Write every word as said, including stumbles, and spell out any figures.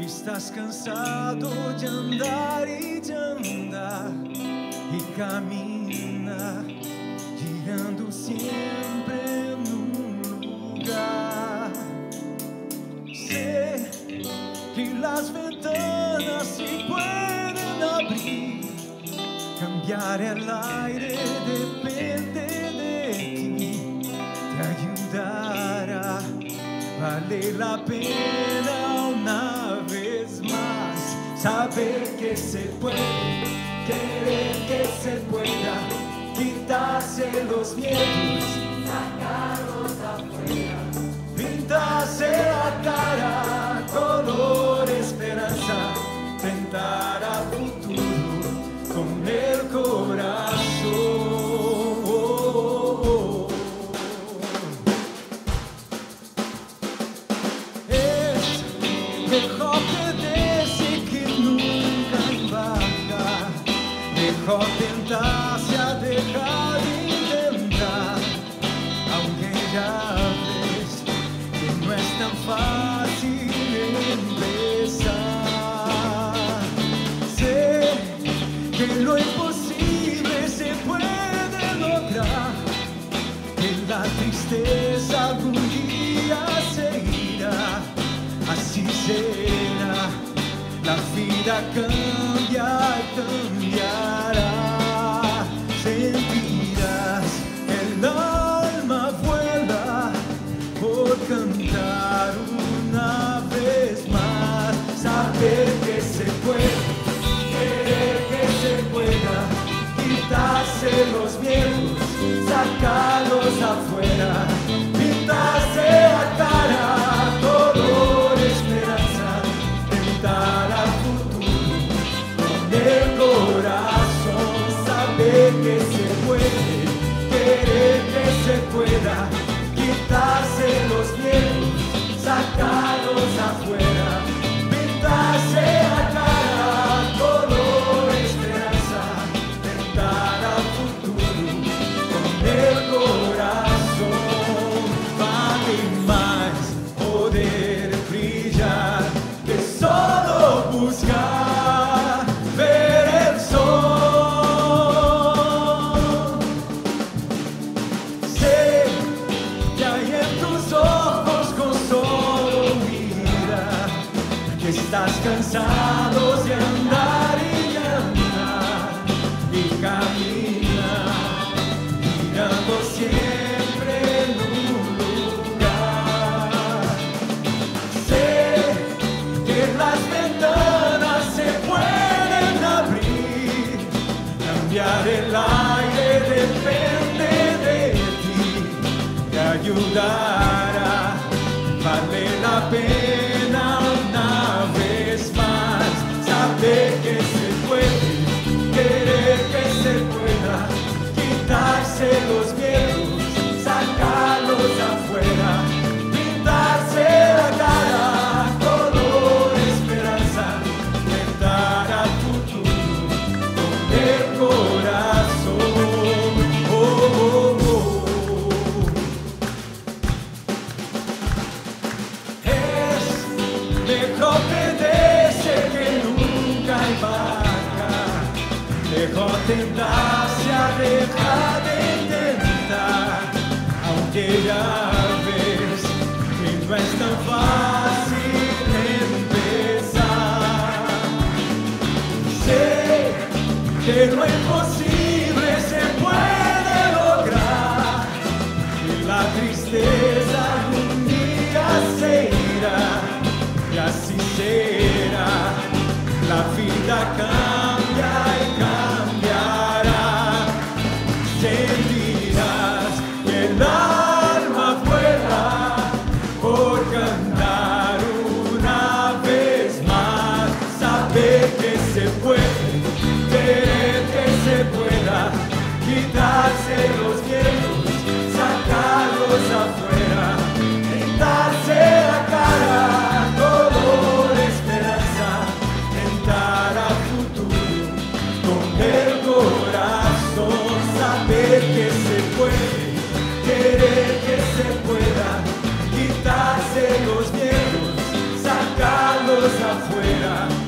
Estás cansado de andar e de andar e caminhar, girando sempre num lugar. Sé que las ventanas se pueden abrir, cambiar el aire depende de ti, te ayudará, vale la pena una saber que se puede, querer que se pueda, quitarse los miedos, sacarlos afuera, pintarse la cara, color esperanza, tentar a futuro con el corazón. Es mejor que mejor tentarse a dejar intentar, aunque ya ves que no es tan fácil empezar. Sé que lo imposible se puede lograr, que la tristeza algún día se irá, así será, la vida cambia también. Saber que se puede, querer que se pueda, quitarse los miedos, sacarlos afuera, pintarse la cara, color esperanza, tentar al futuro con el corazón. Saber que se puede, querer que se pueda, quitarse los miedos, sacarlos afuera, pintarse la cara, color esperanza, tentar al futuro con el corazón. Vale más poder brillar que solo buscar ver el sol. Sé que hay en tus ojos con solo mirar que estás cansado de andar y de andar y caminar, mirando siempre en un lugar. Sé que las ventanas se pueden abrir, cambiar el aire depende de ti, te ayudará, vale la pena una vez más. Saber que se puede, querer que se pueda, quitarse los miedos, sacarlos afuera, pintarse la cara, color esperanza, tentar al futuro con el corazón. Oh, oh, oh. Es mejor pedirse que nunca embarcar, mejor tentarse a dejar de intentar, aunque ya ves que no es tan fácil empezar. Sé que lo imposible se puede lograr, que la tristeza algún día se irá, y así será, la vida cambia y cambiará. Sentirás que el alma vuela por cantar una vez más. Saber que se puede, querer que se pueda, quitarse los miedos, sacarlos afuera, pintarse la cara, color esperanza, tentar al futuro con afuera.